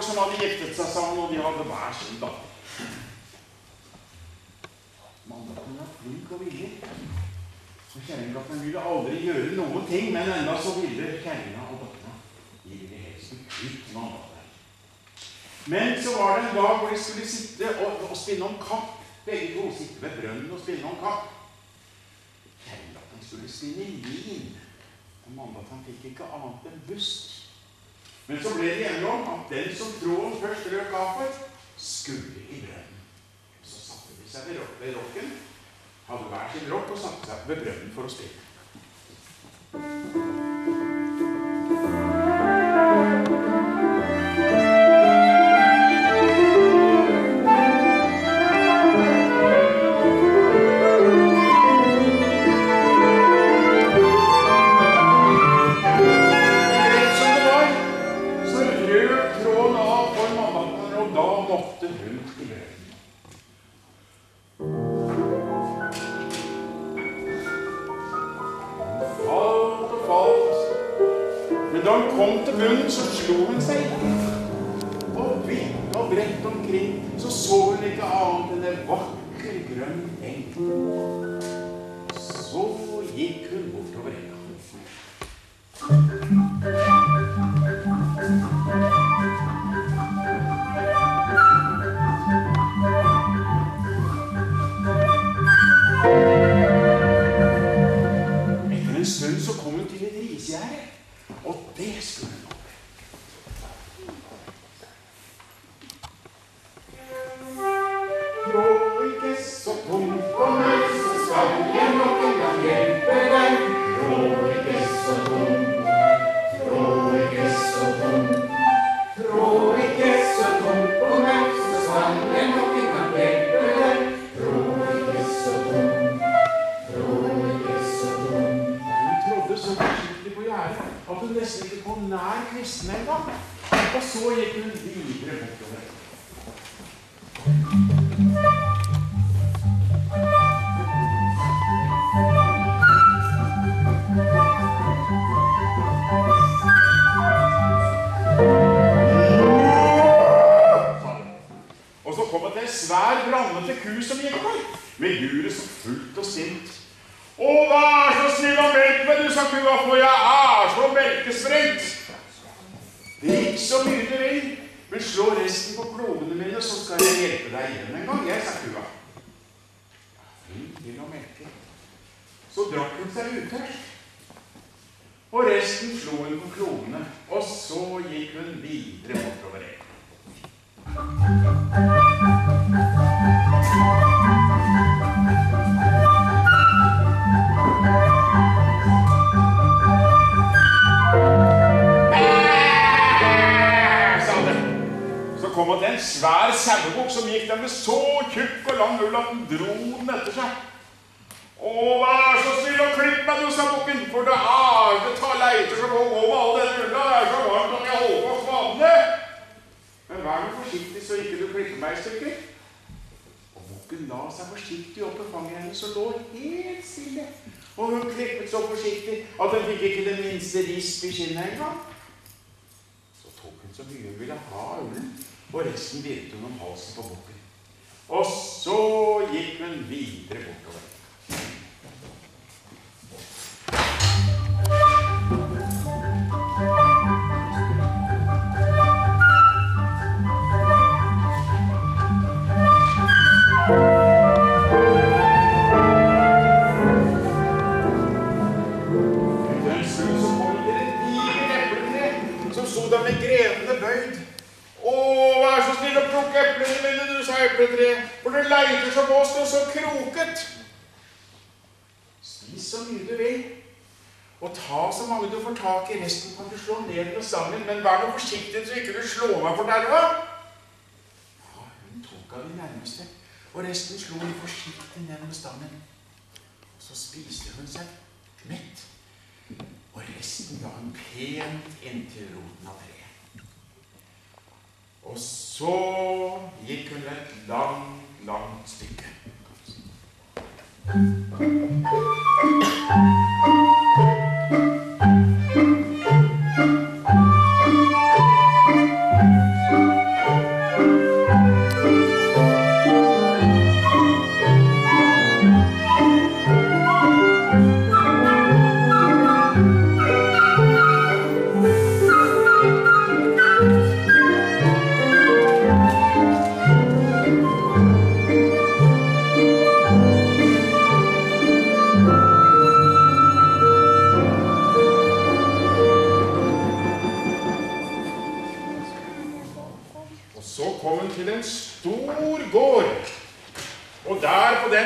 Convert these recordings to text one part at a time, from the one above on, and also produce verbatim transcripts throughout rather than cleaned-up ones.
folk som hadde giftet seg sammen, og de hadde hver sin datter. Mannen var flink og villig. Og kjerringatten ville aldri gjøre noen ting, men enda så ville kjerringa og datterne gi det helsen ut med andre. Men så var det en dag hvor de skulle sitte og, og spinne om kapp. Begge to sitte ved brønnen og spinne om kapp. Kjerringatten skulle spinne lin. Og mannen fikk ikke annet enn busk. Men så ble det enige om at den som tråden først rød kappet, skulle i brønnen. Så satte de seg ved, ved rokken, hadde hver sin rokk og satte seg ved brønnen for å spille. Så slo hun seg, og vidt og bredt omkring, så så hun ikke annet enn en vakker grønn eng. Så gikk hun bortover enga. Etter en stund så kom hun til et risgjerde, og det skulle hun. Thank you.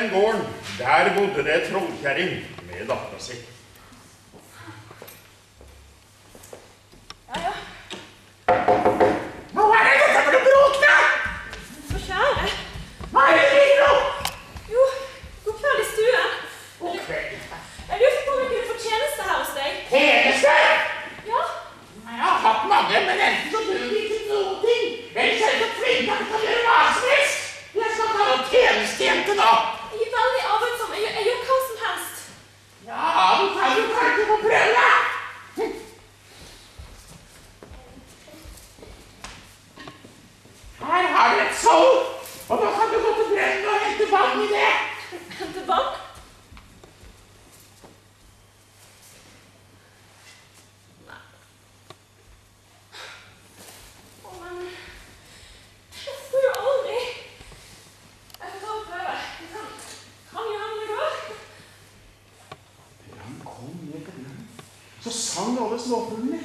den gården, der bodde det trollkjerring med datteren sin. Ja, ja. Hva er det dette for noe bråk, da? Så kjære. Hva er det du ligger opp? Jo, god kveld i stuen. God kveld. Jeg lurte på om jeg kunne få tjeneste her hos deg. Tjeneste? Ja. Jeg har hatt mange, men enten så tror vi ikke noen ting. Vel selv om kvinner kan gjøre hva som helst. Jeg skal kalle opp tjenestejente da. Jeg er veldig arbeidsom. Jeg, jeg gjør hva som helst. Ja, du kan jo kanskje få prøve. Her har du et sol, og da kan du gå til brønnen og hente vann i det. Hente vann? Nei. Å, men... Jeg spør aldri. Jeg får ta og prøve. Kan jeg hende det går? Brann kom ned på brann. Så sang alle småfuglene.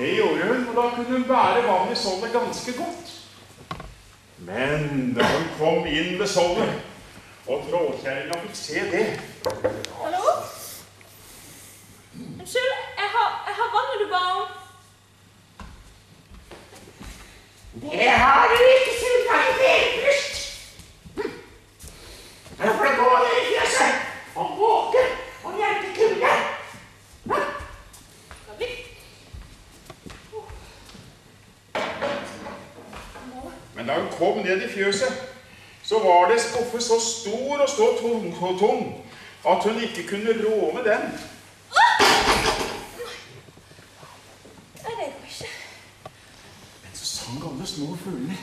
Det gjorde hun, og da kunne hun bære vann i sålet ganske godt. Men da hun kom inn ved sålet, og trollkjerringa fikk se det. Hallo? Unnskyld, jeg har, jeg har vannet du ba om. Det har du ikke, siden du har nedbrust. Nå får du gå ned i fjøset, og våke, og hjelpe kulde. Men da hun kom ned i fjøset, så var det skuffet så stor og så tung, og tung at hun ikke kunne rå med den. Nei, det går ikke. Men så sang alle små fuglene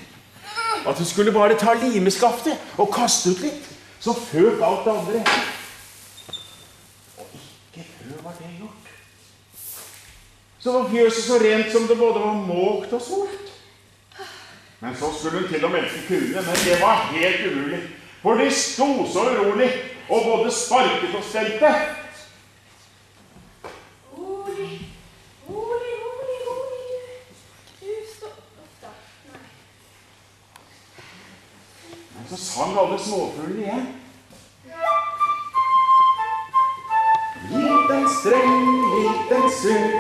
at hun skulle bare ta limeskaftet og kaste ut litt, så føk alt det andre. Og ikke før var det gjort. Så var fjøset så rent som det både var måkt og solt. Men så skulle hun til å melke kuene, men det var helt umulig. For de sto så urolig, og både sparket og stelte. Rolig, rolig, rolig, rolig. Du stå opp da. Nei. Men så sang alle småfuglene igjen. Liten streng, liten sur,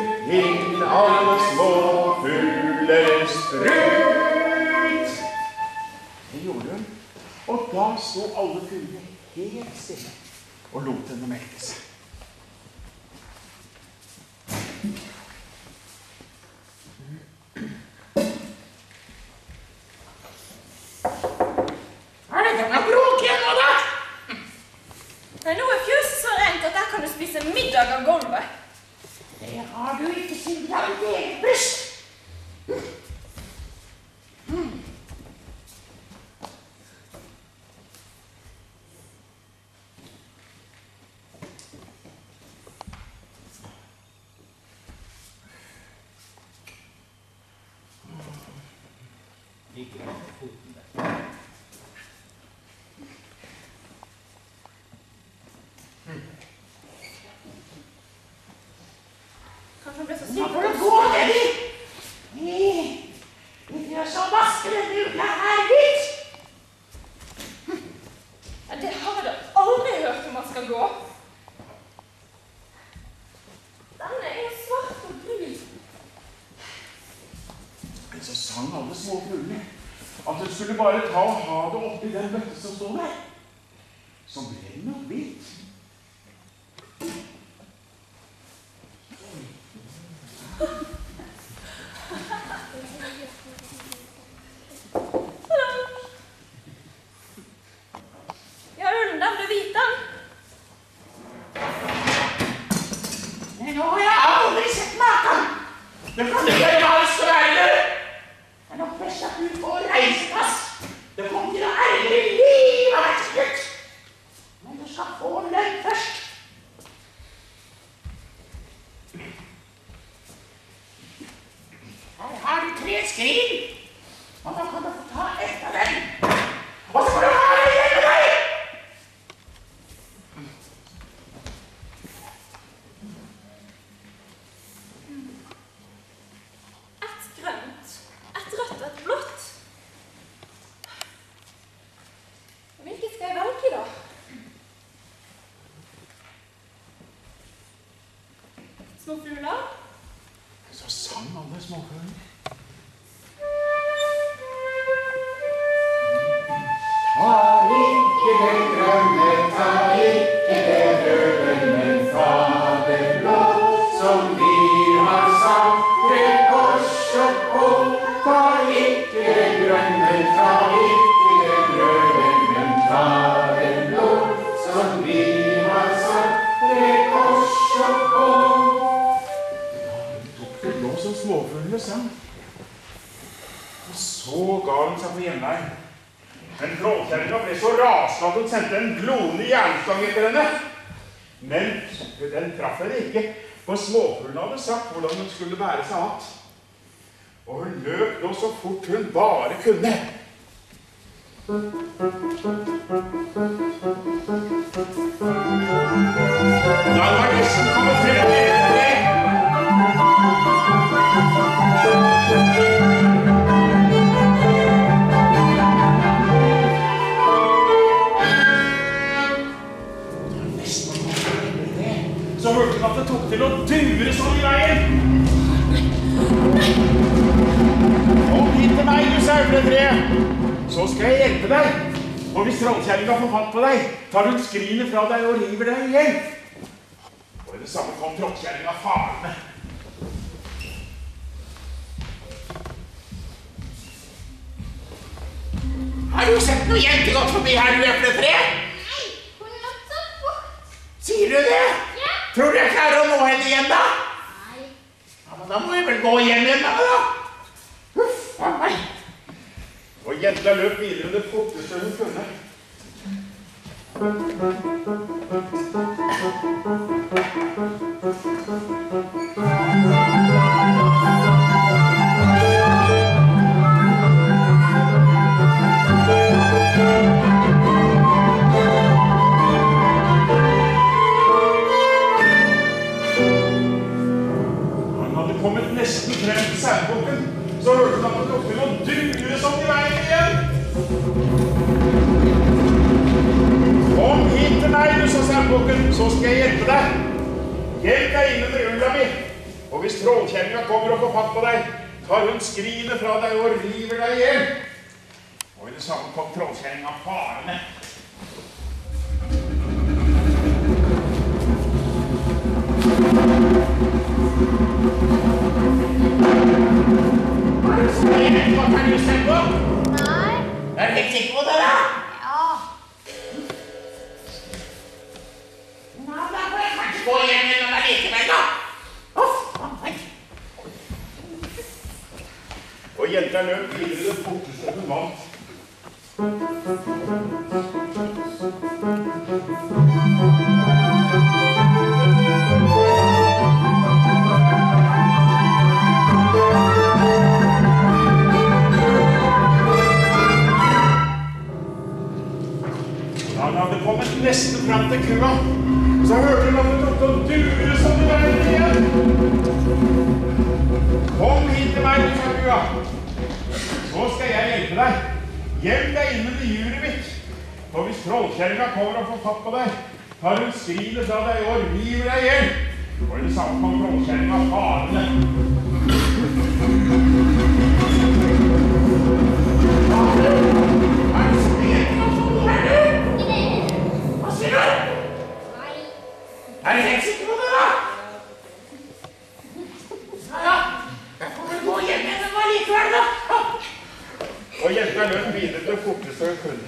inn alle småfugler strøm. Og da så alle fuglene helt stille og lot henne melke seg. Hva er det denne bråken nå da? Nei, nå er fjøset så rent at der kan du spise middag av gulvet. Det har du ikke siden jeg har vært brist. Her har du tre skrin, og da kan du få ta ett av dem. småfula. Så sang alle småfugler. Ta ikke den grønne, ta ikke den røde, men fader blå, som vi har satt tre korset på. Ta ikke den grønne, ta ikke den røde, men fader blå, som vi har satt tre korset på. Da tok det blå som småfuglene sang. Og så ga han seg på hjemvei. Men gråkjæringa ble så rasende at hun sendte en glone jernstang etter henne. Men den traff henne ikke, for småfuglen hadde sagt hvordan hun skulle bære seg hatt. Og hun løp nå så fort hun bare kunne. Da var nissen kommet frem til henne. Så hørte han at det tok til å dure sånn i veien. Kom hit til meg, du sauletre, så skal jeg hjelpe deg. Og hvis trollkjerringa får fatt på deg, tar hun skrinet fra deg og river deg igjen. Og i det samme kom trollkjerringa farende. Har du sett noe jentegodt forbi her, du epletre? Nei, hun løp så fort. Sier du det? Tror du jeg klarer å nå henne igjen da? Nei. Ja, men da må vi vel gå hjem igjen da, da. Uff, nei. Og jenta løp videre det forteste hun kunne. Frem til særboken, så hørte han at klokken og dure sånn i veien igjen. Kom hit til meg, du sa særboken, så skal jeg hjelpe deg. Hjelp deg inn under ulla mi, og hvis trollkjerringa kommer og får fatt på deg, tar hun skrinet fra deg og river deg igjen. Og i det samme kom trollkjerringa farende. Har du skrinet på ternusstempo? Nei. Er du helt sikker på det da? Ja. Nå, da får jeg kanskje gå hjem når det er likevel da. Uff, nei. Og jenta løp videre det forteste hun vant. Nesten frem til kua, så hørte hun at hun tok og dure sånn i veien igjen. Kom hit til meg, du sa kua. Så skal jeg hjelpe deg. Hjelp deg inn under juret mitt. For hvis trollkjerringa kommer og får fatt på deg, tar hun skrinet fra deg og river deg igjen. Og i det samme kom trollkjerringa farende. Er du helt sikker på det da? Ja da, jeg kommer gå hjem igjen, det var likevel da. Og jenta løp videre til forteste hun kunne.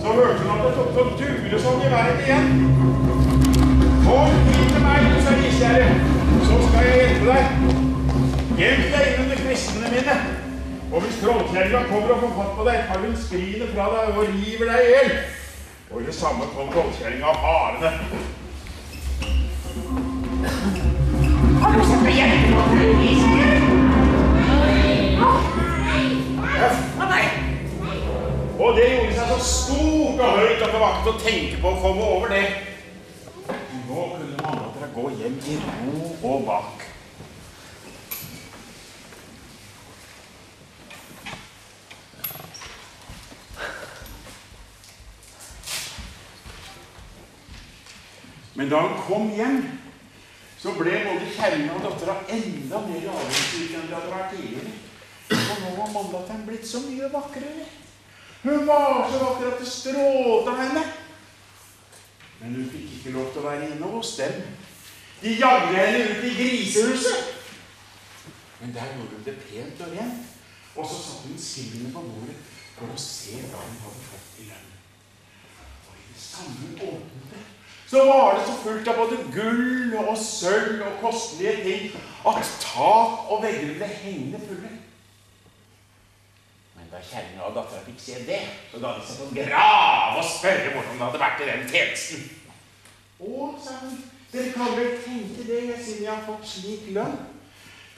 Så hørte hun at det tok noen dure sånn i verden igjen. Kom hit til meg, du sa riskjære, så skal jeg hjelpe deg. Hjelp deg inn under kvistene mine. Og hvis trollkjerringa kommer og får fatt på deg, tar hun skrinet fra deg og river deg ihjel. Og i det samme kom trollkjerringa farende. Har du sett meg hjelpe på deg, riskjære? Nei! Nei! Nei! Nei! Og det gjorde seg så stort og høyt at det var ikke til å tenke på å komme over det. Nå kunne man måtte gå hjem i ro og bak. Men da han kom hjem, så ble både kjærene og dattera enda mer avhengig enn det hadde vært tidligere. Og nå var mandaten blitt så mye vakrere. Hun var så vakker at det strålte av henne. Men hun fikk ikke lov til å være inne hos dem. De jagde henne ut i grisehuset. Men der gjorde hun det pent og rent. Og så satt hun silene på bordet for å se hva hun hadde fått i lønnen. Og i det samme åpnet så var det så fullt av både gull og sølv og kostelige ting at tak og vegger ble hengende fulle. Men da kjerringa og dattera fikk se det, så da hadde de satt og grav og spørre hvordan det hadde vært i den tjenesten. Å, sa hun, dere kan vel tenke det, jeg synes jeg har fått slik lønn.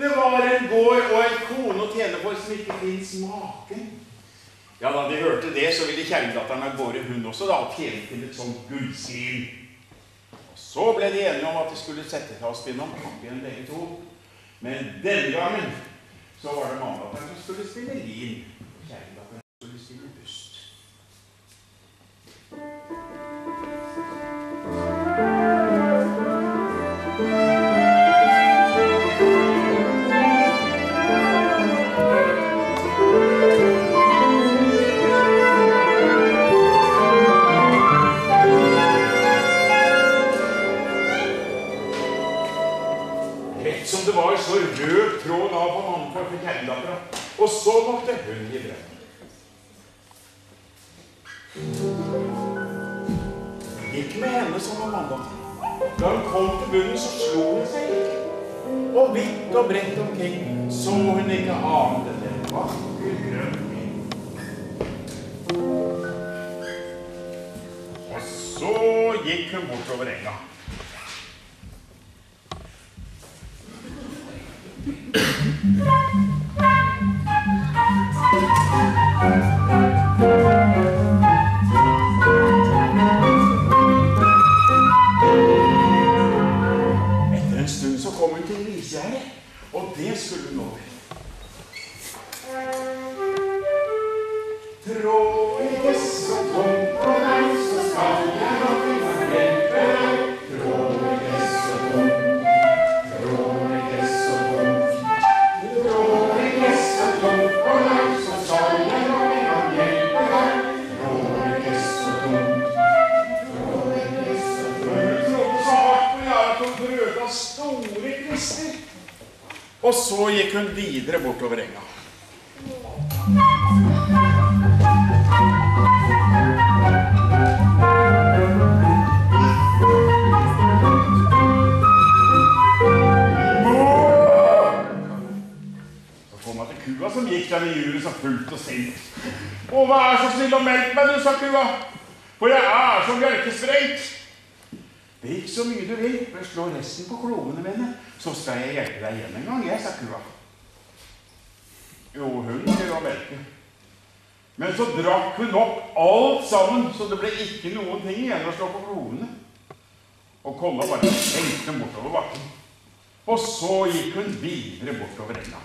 Det var en gård og en kone å tjene for som ikke finnes maken. Ja, da de hørte det, så ville kjerringdatteren av gårde hun også da og tjene til et sånt gullsil. Så ble de enige om at de skulle sette til å spinne om kamp igjen begge to. Men denne gangen så var det mandatteren som skulle spille lin, og kjærligdatteren som skulle spille bust. Og så måtte hun i brønn. Gikk med henne som om mandagen. Da hun kom til bunnen så slo hun seg ikke. Og vidt og bredt omkring så hun ikke annet enn den vakker grønning. Og så gikk hun bortover enga. Og det skulle hun over. Trå i dess og tom på vei, så skal jeg nok ikke hjelpe deg. Trå i dess og tom, trå i dess og tom. Trå i dess og tom på vei, så skal jeg nok ikke hjelpe deg. Trå i dess og tom, trå i dess og tom. Hun sagt meg at hun brød av store krister. Og så gikk hun videre bortover enga. Så kom han til kua som gikk der i hjulet så fullt og sint. Å, vær så snill og melk meg, du, sa kua. For jeg er så bjørkespreit. Det gikk så mye du vil, men slå resten på klovene mine, så skal jeg hjelpe deg hjem en gang, jeg, sa kua. Jo, hun skulle ha melke. Men så drakk hun opp alt sammen, så det ble ikke noen ting igjen å slå på klovene. Og kolla bare tenkte bortover bakken. Og så gikk hun videre bortover enga.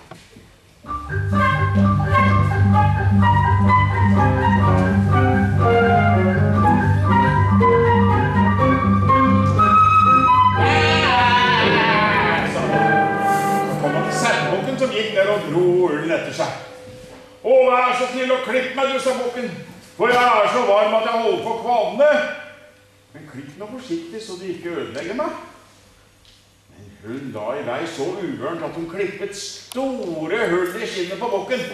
Som gikk der og dro ullen etter seg. Å, vær så snill og klipp meg, du, sa bokken, for jeg er så varm at jeg holder på kvalene. Men klipp meg forsiktig så de ikke ødelegger meg. Men hun la i vei så uørent at hun klippet store hull i skinnet på bokken.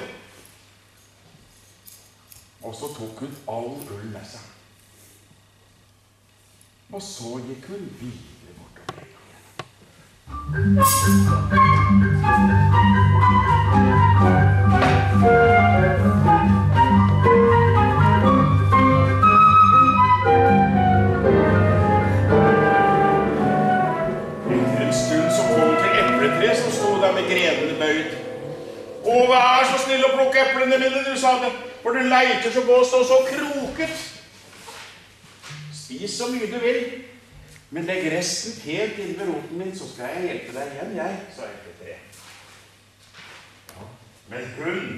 Og så tok hun all ull med seg. Og så gikk hun videre bortover igjen. Å, vær så snill å plukke eplene mine, du sa det, hvor du leiter så gåst og så kroket. Spis så mye du vil, men legg resten helt inn ved roten min, så skal jeg hjelpe deg igjen, jeg, sa Epetre. Ja. Men hun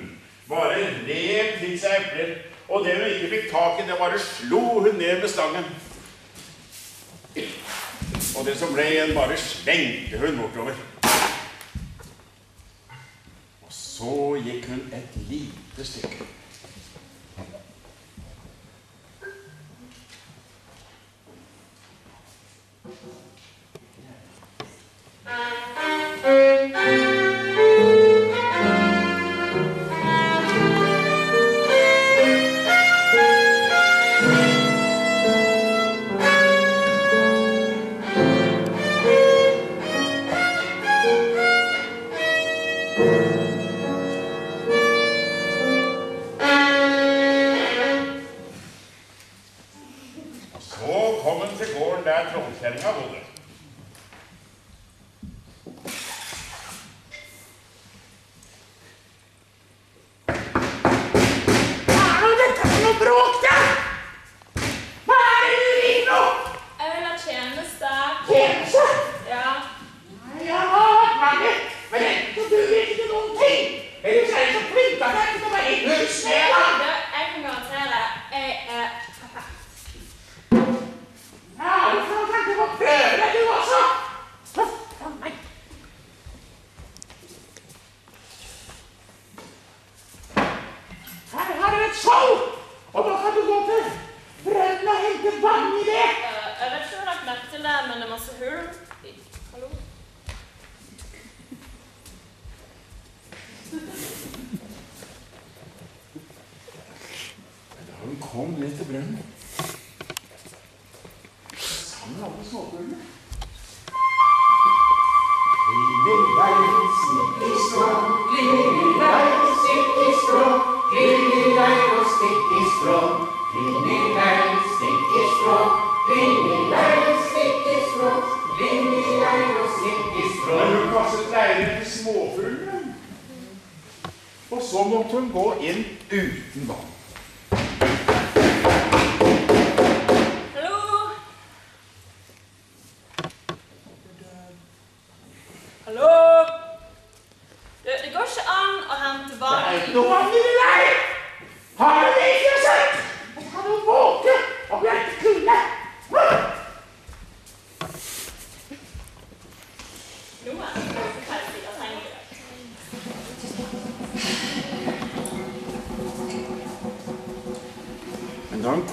bare rep til seg epler, og det hun ikke fikk tak i, det bare slo hun ned med stangen. Og det som ble igjen bare slengte hun bortover. Og så gikk hun et lite stykke.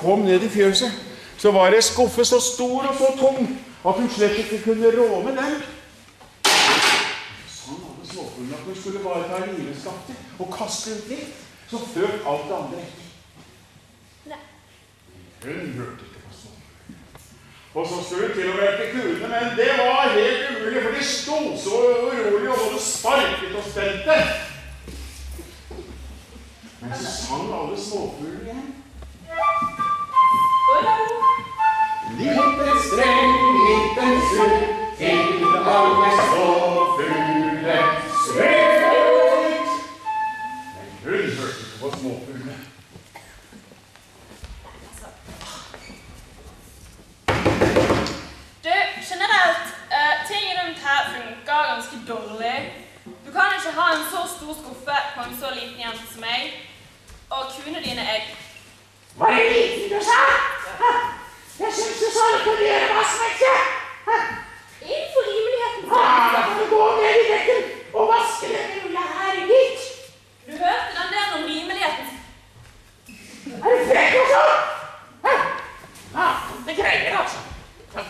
Kom ned i fjøset, så var det skuffet så stor og så tung, at hun slett ikke kunne rå med den. Sånn hadde småfuglene at hun skulle bare ta liveskapte og kaste ut litt, så føk alt det andre etter. Nei. Hun hørte ikke på småfuglene. Og så skulle hun til å være til kulene, men det var helt umulig, for de stod så urolig og både sparket og stelte. Men så sang alle småfuglene igjen. Liten streng, liten sur, til alle småfugle, slut! Men hun hørte ikke på småfugle. Du, generelt, ting rundt her funker ganske dårlig. Du kan ikke ha en så stor skuffe på en så liten jente som meg, og kuene dine er... Hva er det liten du sa? Jeg synes du sa du kunne gjøre hva som ikke! Innenfor rimeligheten! Ja, da kan du gå ned i dekken og vaske denne rulla her i mitt! Du hørte den der om rimeligheten! Er du frekk også? Ja, det greier altså!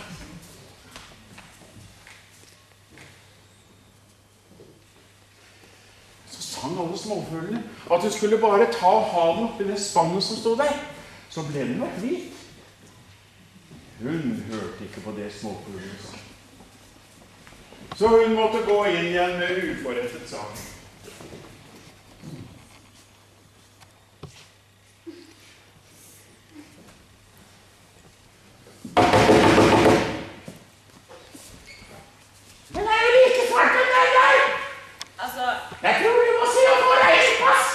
Så sang alle småfuglene at hun skulle bare ta haven opp i det spannet som stod der. Så ble den nok hvit. Hun hørte ikke på det småfuglene sa. Så hun måtte gå inn igjen med uforrettet sak. Men det er jo like svart enn den der! Altså... Jeg tror du må si å få deg i pass!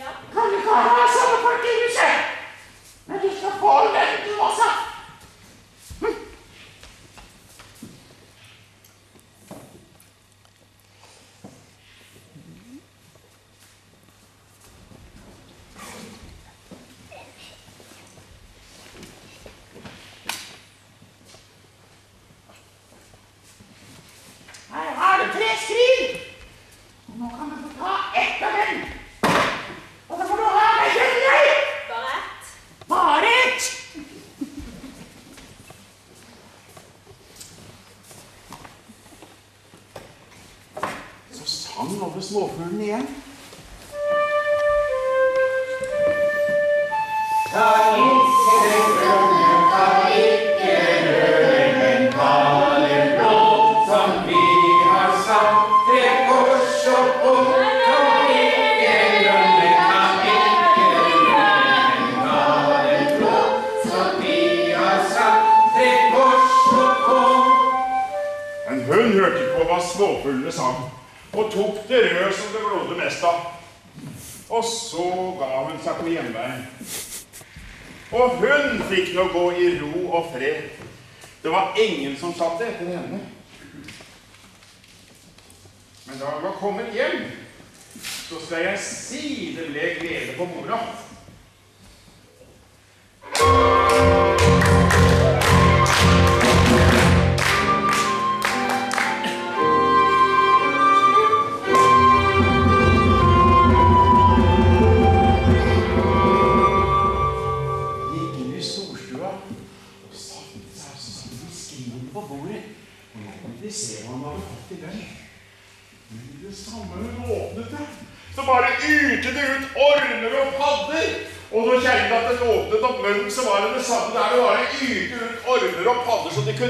Ja. det kan ha sånne folk i huset. Men du skal få lønn du også. Småfuglen igjen. Ta ikke rønnen, ta ikke rønnen, talen blå, som vi har sagt, tre kors opp og ta ikke rønnen, ta ikke rønnen, talen blå, som vi har sagt, tre kors opp og. Men hun hørte ikke på hva småfuglene sa, og tok det rød som det blodde mest av. Og så ga hun seg på hjemveien. Og hun fikk nå gå i ro og fred. Det var ingen som satt etter henne. Men da hun var kommet hjem, så skal jeg sidele glede på mora.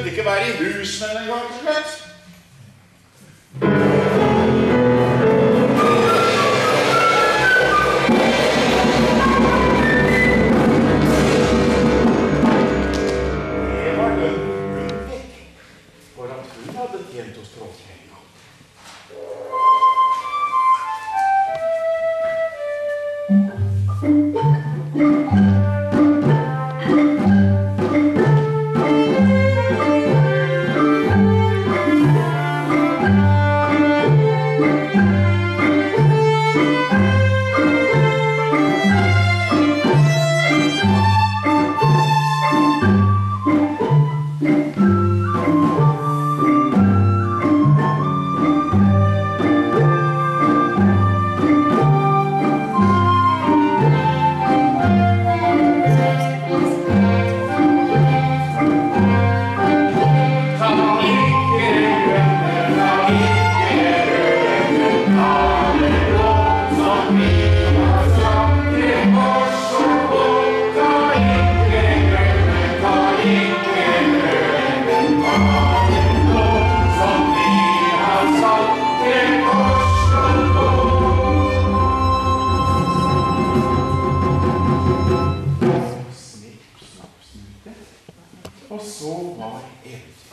Ikke være i hus, men en gang slett. Det var den hun fikk, for at hun hadde tjent oss trådkjenga. Og så var evig.